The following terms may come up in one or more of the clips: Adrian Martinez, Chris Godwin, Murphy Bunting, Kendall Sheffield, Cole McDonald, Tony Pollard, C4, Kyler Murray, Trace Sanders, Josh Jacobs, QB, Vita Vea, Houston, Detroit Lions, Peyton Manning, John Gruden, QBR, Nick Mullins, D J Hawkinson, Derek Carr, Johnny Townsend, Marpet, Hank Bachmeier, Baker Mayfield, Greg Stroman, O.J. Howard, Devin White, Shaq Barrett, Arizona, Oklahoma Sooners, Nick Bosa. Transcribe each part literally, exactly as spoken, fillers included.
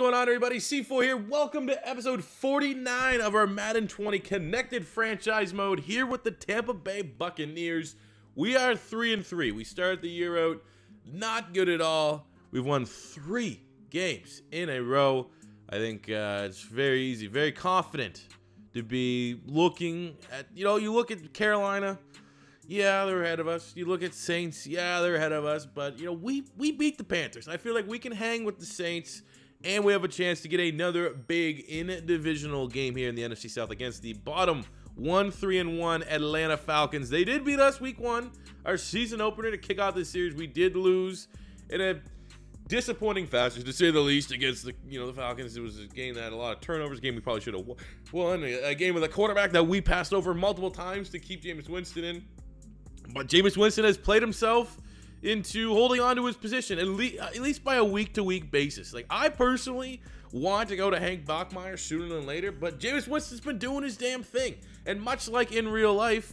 Going on, everybody? C four here. Welcome to episode forty-nine of our Madden twenty Connected Franchise Mode here with the Tampa Bay Buccaneers. We are three and three. We started the year out not good at all. We've won three games in a row. I think uh, it's very easy, very confident to be looking at. You know, you look at Carolina. Yeah, they're ahead of us. You look at Saints. Yeah, they're ahead of us. But you know, we we beat the Panthers. I feel like we can hang with the Saints. And we have a chance to get another big in-divisional game here in the N F C South against the bottom one three and one Atlanta Falcons. They did beat us week one, our season opener to kick off this series. We did lose in a disappointing fashion, to say the least, against the you know the Falcons. It was a game that had a lot of turnovers, a game we probably should have won, a game with a quarterback that we passed over multiple times to keep Jameis Winston in. But Jameis Winston has played himself into holding on to his position, at least, at least by a week-to-week basis. Like, I personally want to go to Hank Bachmeier sooner than later, but Jameis Winston's been doing his damn thing. And much like in real life,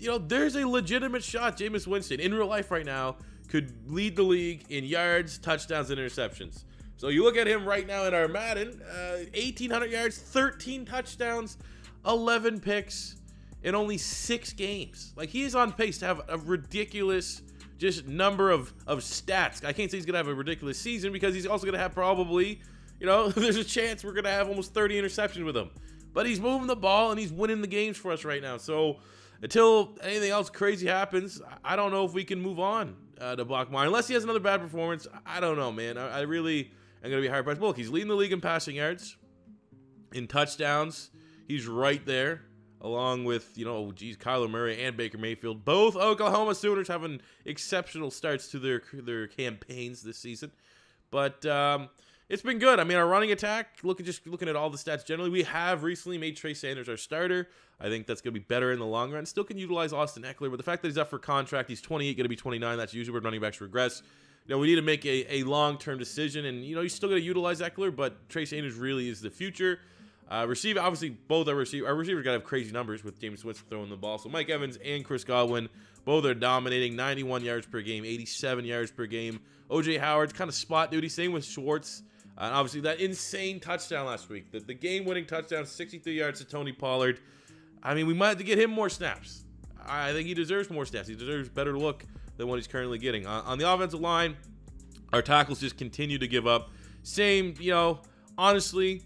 you know, there's a legitimate shot Jameis Winston in real life right now could lead the league in yards, touchdowns, and interceptions. So you look at him right now in our Madden, uh, eighteen hundred yards, thirteen touchdowns, eleven picks, in only six games. Like, he is on pace to have a ridiculous just number of, of stats. I can't say he's going to have a ridiculous season because he's also going to have probably, you know, there's a chance we're going to have almost thirty interceptions with him. But he's moving the ball and he's winning the games for us right now. So until anything else crazy happens, I don't know if we can move on uh, to Bachmeier. Unless he has another bad performance, I don't know, man. I, I really am going to be higher priced. Look, he's leading the league in passing yards, in touchdowns. He's right there, along with, you know, geez, Kyler Murray and Baker Mayfield. Both Oklahoma Sooners having exceptional starts to their their campaigns this season. But um, it's been good. I mean, our running attack, look at just looking at all the stats generally, we have recently made Trace Sanders our starter. I think that's going to be better in the long run. Still can utilize Austin Ekeler, but the fact that he's up for contract, he's twenty-eight, going to be twenty-nine. That's usually where running backs regress. You know, we need to make a, a long-term decision, and, you know, you're still going to utilize Ekeler, but Trace Sanders really is the future. Uh, receive, obviously, both our, receive, our receivers got to have crazy numbers with Jameis Winston throwing the ball. So Mike Evans and Chris Godwin, both are dominating, ninety-one yards per game, eighty-seven yards per game. O J. Howard's kind of spot duty, same with Schwartz. Uh, and obviously, that insane touchdown last week, the, the game-winning touchdown, sixty-three yards to Tony Pollard. I mean, we might have to get him more snaps. I think he deserves more snaps. He deserves better look than what he's currently getting. Uh, on the offensive line, our tackles just continue to give up. Same, you know, honestly,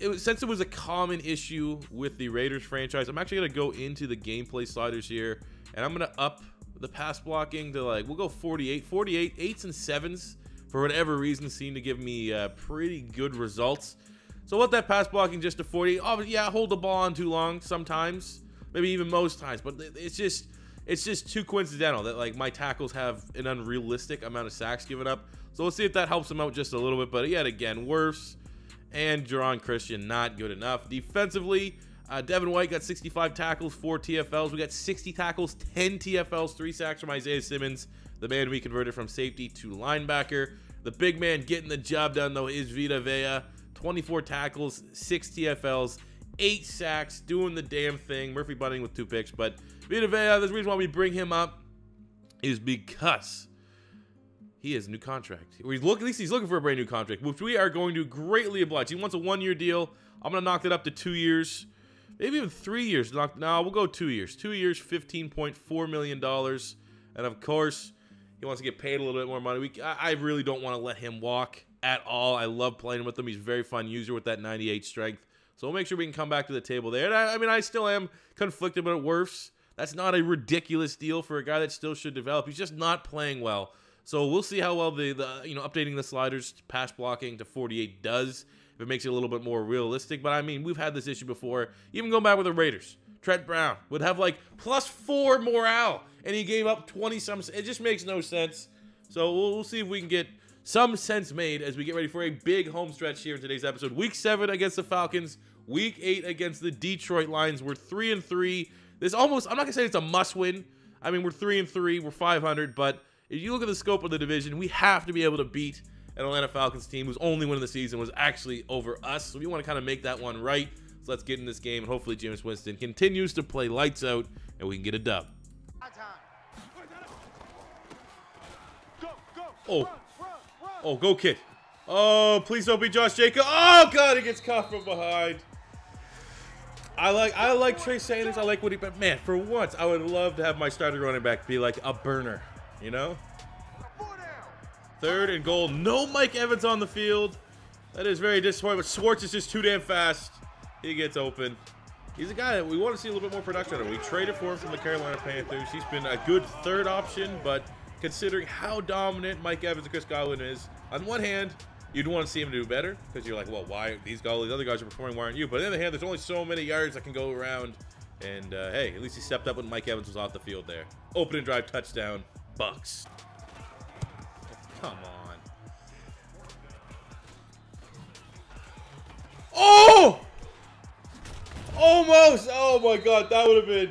It was, since it was a common issue with the Raiders franchise, I'm actually going to go into the gameplay sliders here, and I'm going to up the pass blocking to, like, we'll go forty-eight, forty-eight, eights and sevens for whatever reason seem to give me uh, pretty good results. So let that pass blocking just to forty. Oh, yeah, hold the ball on too long sometimes, maybe even most times, but it's just it's just too coincidental that, like, my tackles have an unrealistic amount of sacks given up. So we'll see if that helps them out just a little bit, but yet again, worse. And Jaron Christian, not good enough. Defensively, uh, Devin White got sixty-five tackles, four T F Ls. We got sixty tackles, ten T F Ls, three sacks from Isaiah Simmons, the man we converted from safety to linebacker. The big man getting the job done, though, is Vita Vea. twenty-four tackles, six T F Ls, eight sacks, doing the damn thing. Murphy Bunting with two picks. But Vita Vea, the reason why we bring him up is because he has a new contract. He's look, at least he's looking for a brand new contract, which we are going to greatly oblige. He wants a one-year deal. I'm going to knock that up to two years, maybe even three years. No, we'll go two years. Two years, fifteen point four million dollars. And, of course, he wants to get paid a little bit more money. We, I, I really don't want to let him walk at all. I love playing with him. He's a very fun user with that ninety-eight strength. So we'll make sure we can come back to the table there. And I, I mean, I still am conflicted about Wirfs. That's not a ridiculous deal for a guy that still should develop. He's just not playing well. So we'll see how well the, the, you know, updating the sliders, pass blocking to forty-eight does, if it makes it a little bit more realistic. But, I mean, we've had this issue before. Even going back with the Raiders, Trent Brown would have, like, plus four morale, and he gave up twenty-some. It just makes no sense. So we'll, we'll see if we can get some sense made as we get ready for a big home stretch here in today's episode. Week seven against the Falcons, Week eight against the Detroit Lions. We're three and three. This almost, I'm not going to say it's a must-win. I mean, we're three and three. We're five hundred, but if you look at the scope of the division, we have to be able to beat an Atlanta Falcons team whose only win of the season was actually over us. So we want to kind of make that one right. So let's get in this game, and hopefully Jameis Winston continues to play lights out, and we can get a dub. Go, go, oh, run, run, run. Oh, go kid. Oh, please don't be Josh Jacobs. Oh God, he gets caught from behind. I like I like Trace Sanders. I like what he, but man, for once, I would love to have my starter running back be like a burner, you know? Third and goal, no Mike Evans on the field. That is very disappointing, but Swartz is just too damn fast. He gets open. He's a guy that we want to see a little bit more production on. We traded for him from the Carolina Panthers. He's been a good third option, but considering how dominant Mike Evans and Chris Godwin is, on one hand, you'd want to see him do better because you're like, well, why these guys, these other guys are performing, why aren't you? But on the other hand, there's only so many yards that can go around. And uh, hey, at least he stepped up when Mike Evans was off the field there. Opening drive touchdown, Bucks. Come on. Oh! Almost! Oh my God, that would have been.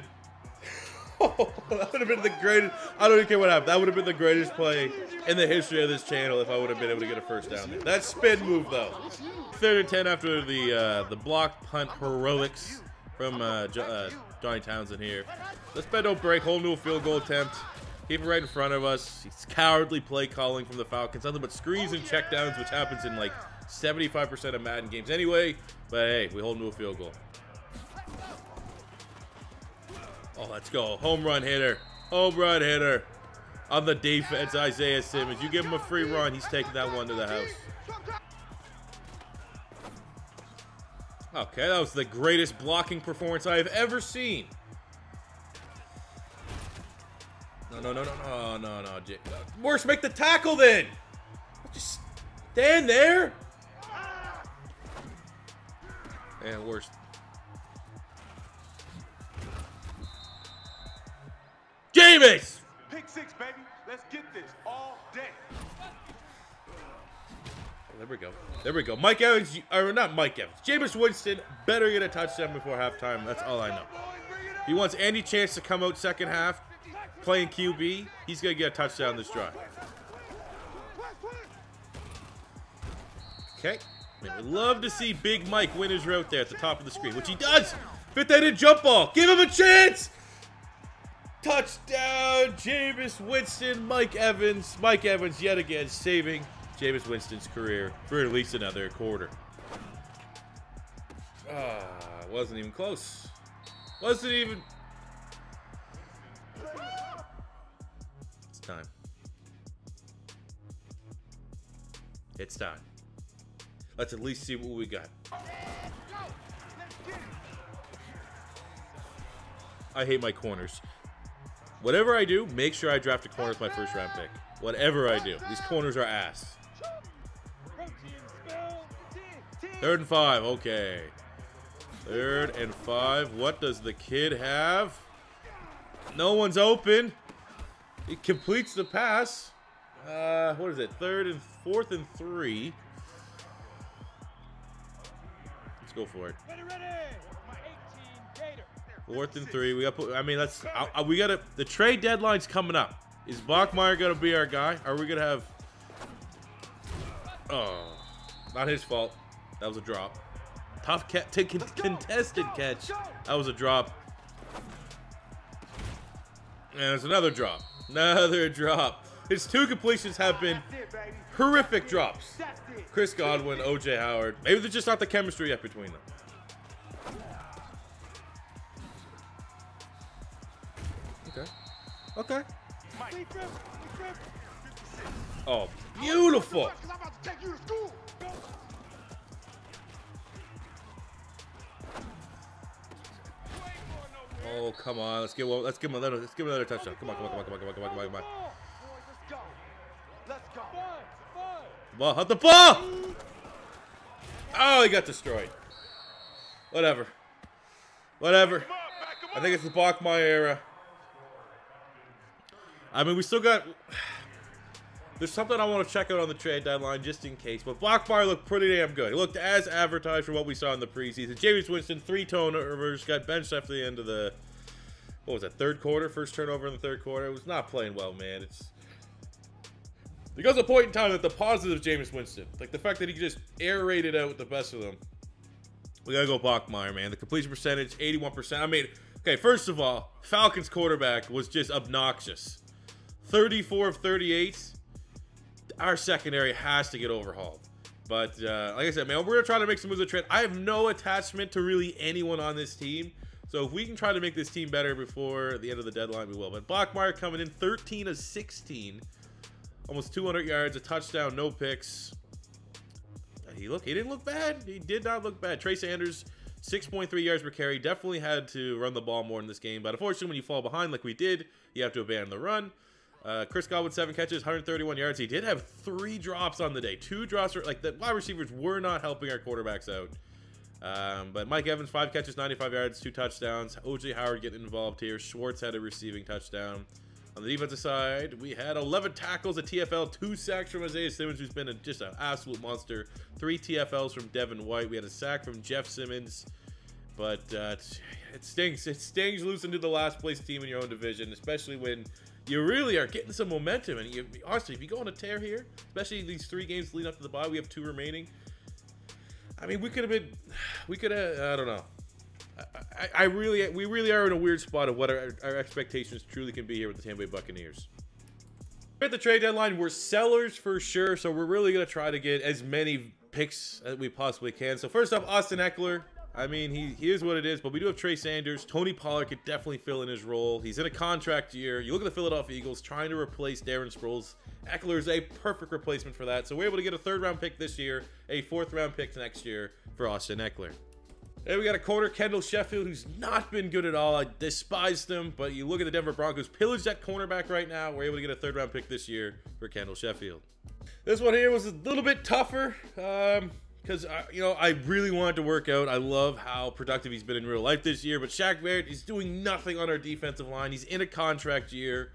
Oh, that would have been the greatest. I don't even care what happened. That would have been the greatest play in the history of this channel if I would have been able to get a first down there. That spin move, though. Third and ten after the uh, the block punt heroics from uh, jo uh, Johnny Townsend here. Let's bet no break. Whole new field goal attempt. Keep it right in front of us. It's cowardly play calling from the Falcons. Nothing but screens and checkdowns, which happens in like seventy-five percent of Madden games anyway. But hey, we hold new field goal. Oh, let's go. Home run hitter. Home run hitter. On the defense, Isaiah Simmons. You give him a free run, he's taking that one to the house. Okay, that was the greatest blocking performance I have ever seen. No, no, no, no, no, no, no. Worse, make the tackle then. Just stand there. And worse. Jameis! Pick six, baby. Let's get this all day. There we go. There we go. Mike Evans, or not Mike Evans. Jameis Winston better get a touchdown before halftime. That's all I know. He wants any chance to come out second half playing Q B. He's going to get a touchdown this drive. Okay. We'd love to see Big Mike win his route there at the top of the screen, which he does. Fit that in jump ball. Give him a chance. Touchdown, Jameis Winston, Mike Evans. Mike Evans yet again saving Jameis Winston's career for at least another quarter. Ah, wasn't even close. Wasn't even. It's time. It's time. Let's at least see what we got. I hate my corners. Whatever I do, make sure I draft a corner with my first round pick. Whatever I do. These corners are ass. Third and five. Okay. Third and five. What does the kid have? No one's open. He completes the pass. Uh, what is it? Third and fourth and three. Let's go for it. Fourth and three, we got. I mean, that's. I, I, we got to. The trade deadline's coming up. Is Bachmeier gonna be our guy? Are we gonna have? Oh, not his fault. That was a drop. Tough catch, to con contested go, go, catch. Go. That was a drop. And there's another drop. Another drop. His two completions have been it, horrific drops. Chris Godwin, O J. Howard. Maybe there's just not the chemistry yet between them. Okay. Oh, beautiful. Oh, come on. Let's get one. Let's give him another. Let's give him another touchdown. Come on, come on, come on, come on, come on, come on, come on, come on. Let's go. Ball, hit the ball. Oh, he got destroyed. Whatever. Whatever. I think it's the Bachmeier era. I mean, we still got. There's something I want to check out on the trade deadline just in case. But Bachmeier looked pretty damn good. He looked as advertised for what we saw in the preseason. Jameis Winston, three turnovers, got benched after the end of the. What was that? Third quarter, first turnover in the third quarter. It was not playing well, man. It's. There goes a point in time that the positive Jameis Winston, like the fact that he just aerated out with the best of them. We gotta go Bachmeier, man. The completion percentage, eighty-one percent. I mean, okay. First of all, Falcons quarterback was just obnoxious. thirty-four of thirty-eight. Our secondary has to get overhauled. But uh, like I said, man, we're going to try to make some moves with Trent. I have no attachment to really anyone on this team. So if we can try to make this team better before the end of the deadline, we will. But Bachmeier coming in thirteen of sixteen. Almost two hundred yards, a touchdown, no picks. He look, he didn't look bad. He did not look bad. Trace Sanders, six point three yards per carry. Definitely had to run the ball more in this game. But unfortunately, when you fall behind like we did, you have to abandon the run. Uh, Chris Godwin, seven catches, one hundred thirty-one yards. He did have three drops on the day. Two drops. Like, the wide receivers were not helping our quarterbacks out. Um, but Mike Evans, five catches, ninety-five yards, two touchdowns. O J. Howard getting involved here. Schwartz had a receiving touchdown. On the defensive side, we had eleven tackles, a T F L, two sacks from Isaiah Simmons, who's been a, just an absolute monster. Three T F Ls from Devin White. We had a sack from Jeff Simmons. But uh, it stinks. It stings losing to the last place team in your own division, especially when you really are getting some momentum. And you, honestly, if you go on a tear here, especially these three games leading up to the bye, we have two remaining. I mean, we could have been, we could have, I don't know. I, I really, we really are in a weird spot of what our, our expectations truly can be here with the Tampa Bay Buccaneers. At the trade deadline, we're sellers for sure, so we're really going to try to get as many picks as we possibly can. So first up, Austin Ekeler. I mean, he, he is what it is, but we do have Trey Sanders. Tony Pollard could definitely fill in his role. He's in a contract year. You look at the Philadelphia Eagles trying to replace Darren Sproles. Ekeler is a perfect replacement for that. So we're able to get a third-round pick this year, a fourth-round pick next year for Austin Ekeler. And we got a corner, Kendall Sheffield, who's not been good at all. I despised him, but you look at the Denver Broncos, pillage that cornerback right now. We're able to get a third-round pick this year for Kendall Sheffield. This one here was a little bit tougher because, um, you know, I really wanted to work out. I love how productive he's been in real life this year, but Shaq Barrett is doing nothing on our defensive line. He's in a contract year.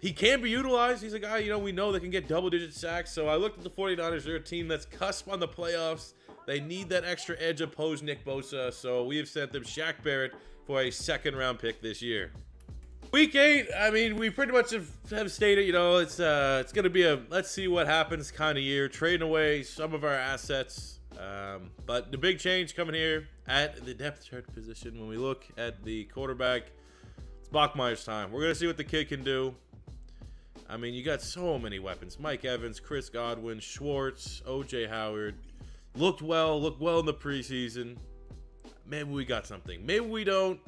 He can be utilized. He's a guy, you know, we know that can get double-digit sacks. So I looked at the forty-niners. They're a team that's cusp on the playoffs. They need that extra edge opposed Nick Bosa, so we have sent them Shaq Barrett for a second-round pick this year. Week eight, I mean, we pretty much have, have stated, you know, it's uh, it's going to be a let's-see-what-happens kind of year, trading away some of our assets. Um, but the big change coming here at the depth chart position, when we look at the quarterback, it's Bachmeier's time. We're going to see what the kid can do. I mean, you got so many weapons. Mike Evans, Chris Godwin, Schwartz, O J. Howard. Looked well, looked well in the preseason. Maybe we got something. Maybe we don't.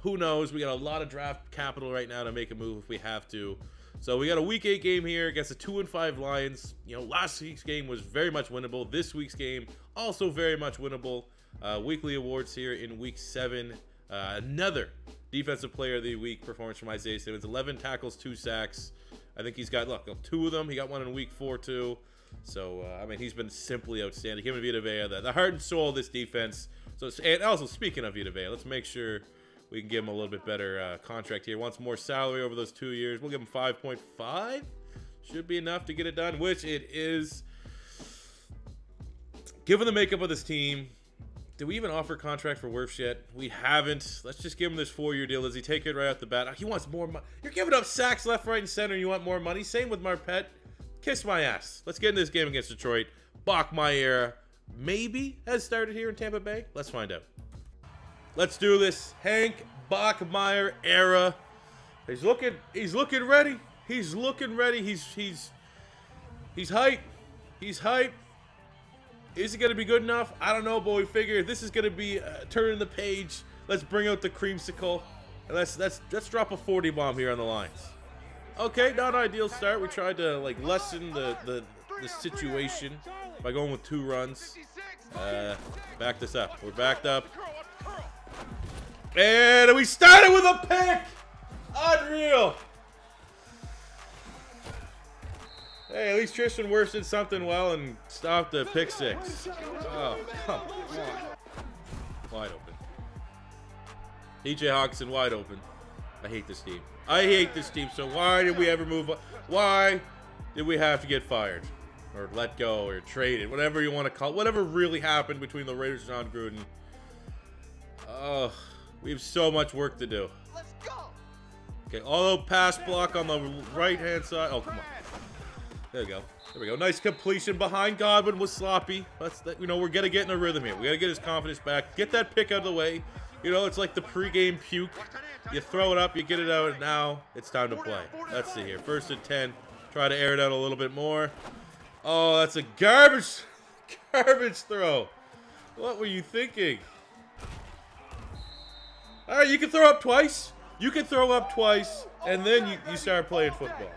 Who knows? We got a lot of draft capital right now to make a move if we have to. So we got a week eight game here against the two and five Lions. You know, last week's game was very much winnable. This week's game also very much winnable. Uh, weekly awards here in week seven. Uh, another defensive player of the week performance from Isaiah Simmons. eleven tackles, two sacks. I think he's got, look, two of them. He got one in week four too. So, uh, I mean, he's been simply outstanding. Him and Vita Vea, the, the heart and soul of this defense. So, and also, speaking of Vita Vea, let's make sure we can give him a little bit better uh, contract here. Wants more salary over those two years. We'll give him five point five. Should be enough to get it done, which it is. Given the makeup of this team, do we even offer contract for Wirfs yet? We haven't. Let's just give him this four-year deal. Does he take it right off the bat? He wants more money. You're giving up sacks left, right, and center, and you want more money. Same with Marpet. Kiss my ass. Let's get in this game against Detroit. Bachmeier maybe has started here in Tampa Bay. Let's find out. Let's do this. Hank Bachmeier era. He's looking. He's looking ready. He's looking ready. He's he's he's hype. He's hype. Is it gonna be good enough? I don't know, but we figure this is gonna be uh, turning the page. Let's bring out the creamsicle. And let's let's let's drop a forty bomb here on the Lions. Okay, not an ideal start. We tried to like lessen the the, the situation by going with two runs. Uh, back this up. We're backed up, and we started with a pick. Unreal. Hey, at least Tristan Wirfs did something well and stopped the pick six. Oh, come on. Wide open. D J Hawkinson wide open. I hate this team. I hate this team, so why did we ever move up? Why did we have to get fired or let go or traded, whatever you want to call it, whatever really happened between the Raiders and John Gruden? Oh, we have so much work to do. Let's go. Okay, although pass block on the right-hand side. Oh, come on. There we go. There we go. Nice completion behind Godwin was sloppy. That's that, you know, we're going to get in a rhythm here. We got to get his confidence back. Get that pick out of the way. You know, it's like the pregame puke. You throw it up, you get it out, and now it's time to play. Let's see here. First and ten. Try to air it out a little bit more. Oh, that's a garbage Garbage throw. What were you thinking? All right, you can throw up twice. You can throw up twice, and then you, you start playing football.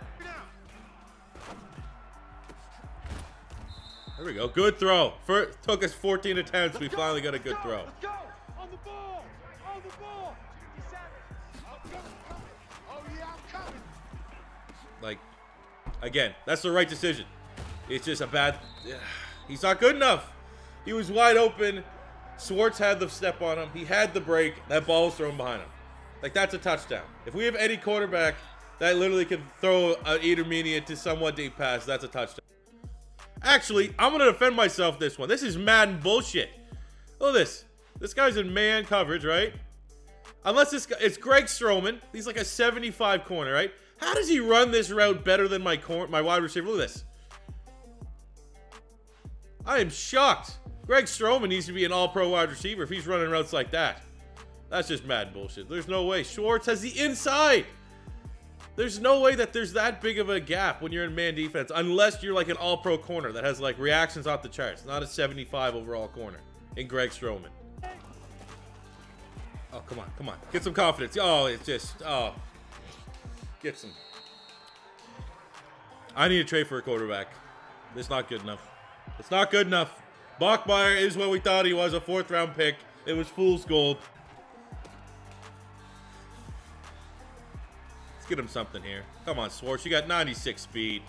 There we go. Good throw. First, took us fourteen attempts. We finally got a good throw. Like, again, that's the right decision. It's just a bad... Uh, he's not good enough. He was wide open. Swartz had the step on him. He had the break. That ball was thrown behind him. Like, that's a touchdown. If we have any quarterback that literally can throw an intermediate to somewhat deep pass, that's a touchdown. Actually, I'm going to defend myself this one. This is Madden bullshit. Look at this. This guy's in man coverage, right? Unless this guy... It's Greg Stroman. He's like a seventy-five corner, right? How does he run this route better than my cor my wide receiver? Look at this. I am shocked. Greg Stroman needs to be an all-pro wide receiver if he's running routes like that. That's just mad bullshit. There's no way. Schwartz has the inside. There's no way that there's that big of a gap when you're in man defense, unless you're like an all-pro corner that has like reactions off the charts, not a seventy-five overall corner in Greg Stroman. Oh, come on, come on. Get some confidence. Oh, it's just, oh. Get some. I need a trade for a quarterback. It's not good enough. It's not good enough. Bachmeier is what we thought he was, a fourth round pick. It was fool's gold. Let's get him something here. Come on, Swartz. You got ninety-six speed.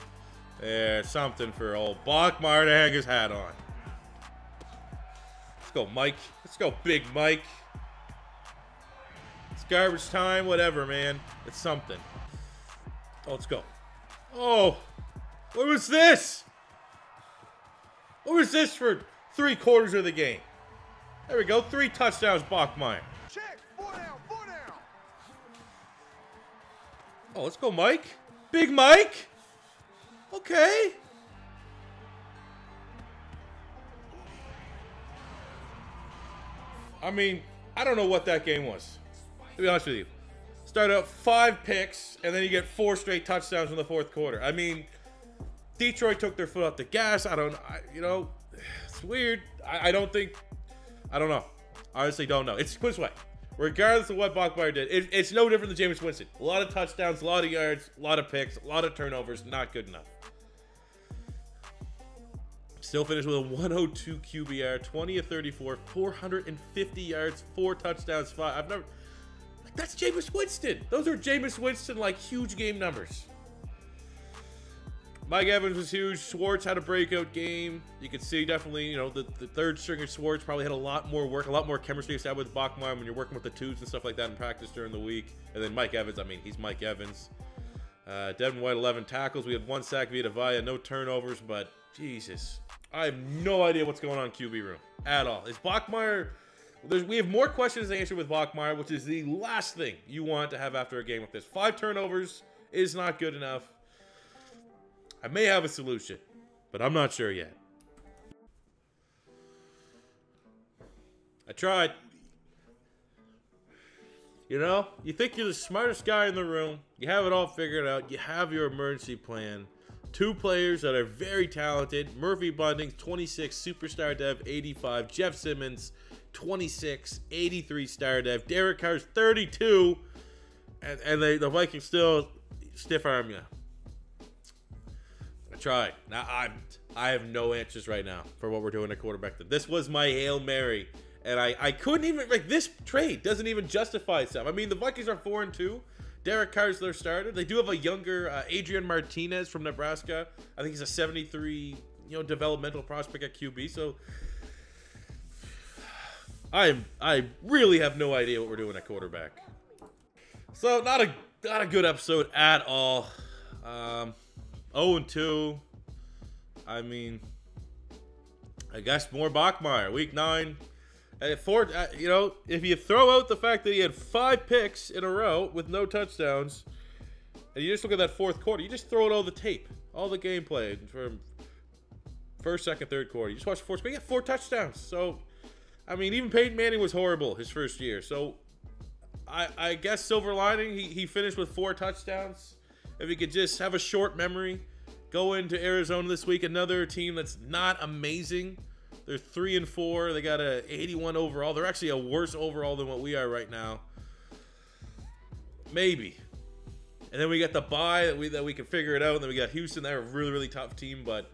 There's something for old Bachmeier to hang his hat on. Let's go, Mike. Let's go, Big Mike. It's garbage time. Whatever, man. It's something. Oh, let's go. Oh, what was this? What was this for three quarters of the game? There we go. Three touchdowns, Bachmeier. Check. Four down. Four down. Oh, let's go, Mike. Big Mike. Okay. I mean, I don't know what that game was, to be honest with you. Start out five picks, and then you get four straight touchdowns in the fourth quarter. I mean, Detroit took their foot off the gas. I don't, I, you know, it's weird. I, I don't think, I don't know. I honestly don't know. It's put this way. Regardless of what Bachmeier did, it, it's no different than Jameis Winston. A lot of touchdowns, a lot of yards, a lot of picks, a lot of turnovers. Not good enough. Still finished with a one oh two Q B R, twenty of thirty-four, four hundred fifty yards, four touchdowns, five. I've never... That's Jameis Winston. Those are Jameis Winston, like, huge game numbers. Mike Evans was huge. Swartz had a breakout game. You could see definitely, you know, the, the third stringer Swartz probably had a lot more work, a lot more chemistry established with Bachmeier when you're working with the twos and stuff like that in practice during the week. And then Mike Evans, I mean, he's Mike Evans. Uh, Devin White, eleven tackles. We had one sack, Vita Vea, no turnovers, but Jesus. I have no idea what's going on in Q B room at all. Is Bachmeier... There's, we have more questions to answer with Bachmeier, which is the last thing you want to have after a game like this. Five turnovers is not good enough. I may have a solution, but I'm not sure yet. I tried. You know, you think you're the smartest guy in the room. You have it all figured out. You have your emergency plan. Two players that are very talented. Murphy Bunting, twenty-six, superstar dev, eighty-five. Jeff Simmons, twenty-six, eighty-three star dev. Derek Carr's thirty-two, and, and they, the Vikings still stiff arm you. I tried. Now I I have no answers right now for what we're doing at quarterback. This was my Hail Mary, and I I couldn't even, like, this trade doesn't even justify itself. I mean, the Vikings are four and two. Derek Carr's their starter. They do have a younger uh, Adrian Martinez from Nebraska. I think he's a seventy-three, you know, developmental prospect at Q B. So. I I really have no idea what we're doing at quarterback. So not a not a good episode at all. Um, oh and two. I mean, I guess more Bachmeier. Week nine. At four, uh, you know, if you throw out the fact that he had five picks in a row with no touchdowns, and you just look at that fourth quarter, you just throw out all the tape, all the gameplay from first, second, third quarter. You just watch the fourth quarter. You got four touchdowns. So. I mean, even Peyton Manning was horrible his first year. So, I, I guess silver lining, he, he finished with four touchdowns. If he could just have a short memory, go into Arizona this week, another team that's not amazing. They're three and four. They got a eighty-one overall. They're actually a worse overall than what we are right now. Maybe. And then we got the bye that we that we can figure it out. And then we got Houston. They're a really, really tough team, but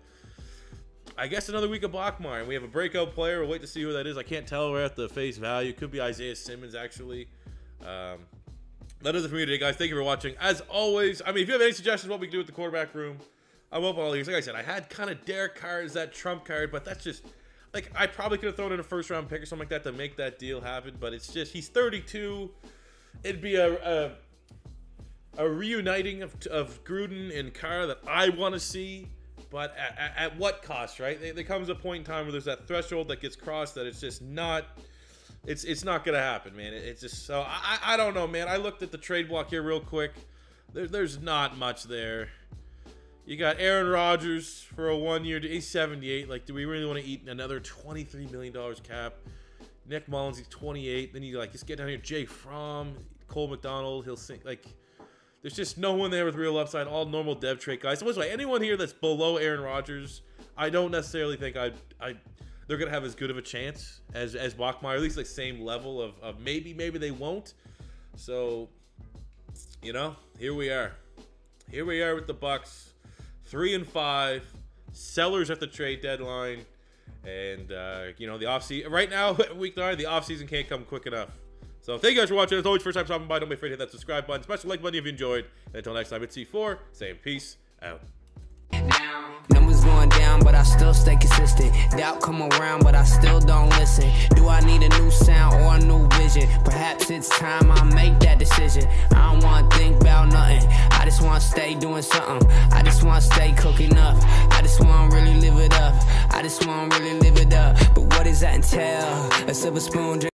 I guess another week of Bachmeier. We have a breakout player. We'll wait to see who that is. I can't tell right at the face value. Could be Isaiah Simmons, actually. Um, that does it for me today, guys. Thank you for watching. As always, I mean, if you have any suggestions what we can do with the quarterback room, I'm open all these. Like I said, I had kind of Derek Carr as that trump card, but that's just, like, I probably could have thrown in a first-round pick or something like that to make that deal happen, but it's just, he's thirty-two. It'd be a... a A reuniting of, of Gruden and Carr that I want to see, but at, at, at what cost, right? There comes a point in time where there's that threshold that gets crossed that it's just not, it's it's not gonna happen, man. It, it's just so I I don't know, man. I looked at the trade block here real quick. There, there's not much there. You got Aaron Rodgers for a one-year, he's seventy-eight. Like, do we really want to eat another twenty-three million dollars cap? Nick Mullins, he's twenty-eight. Then you like just get down here, Jay Fromm, Cole McDonald, he'll sink like. There's just no one there with real upside. All normal dev trade guys. So, anyway, anyone here that's below Aaron Rodgers, I don't necessarily think I, I, they're gonna have as good of a chance as as Bachmeier. At least like same level of, of maybe, maybe they won't. So, you know, here we are, here we are with the Bucks, three and five, sellers at the trade deadline, and uh, you know the offseason. Right now, week nine, the offseason can't come quick enough. So thank you guys for watching. As always, first time stopping by, don't be afraid to hit that subscribe button. Smash the like button if you enjoyed. And until next time, it's C four saying peace out. Numbers going down, but I still stay consistent. Doubt come around, but I still don't listen. Do I need a new sound or a new vision? Perhaps it's time I make that decision. I don't want to think about nothing. I just want to stay doing something. I just want to stay cooking up. I just want to really live it up. I just want to really live it up. But what does that entail? A silver spoon drink.